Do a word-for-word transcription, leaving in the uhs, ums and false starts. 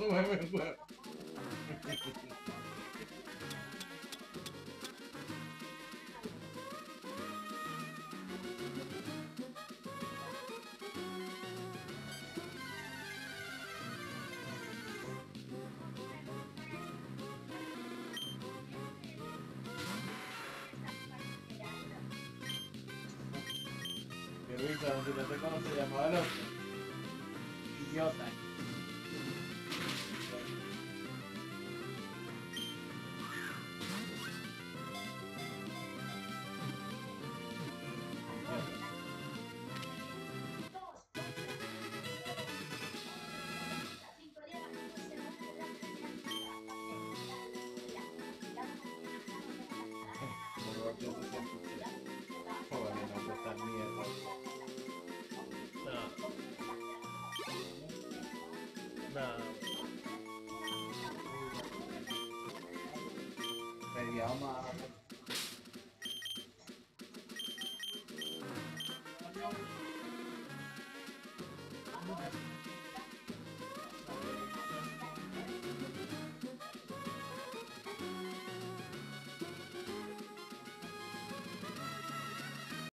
No sé cómo se llamaba el otro. Idiota. Llama...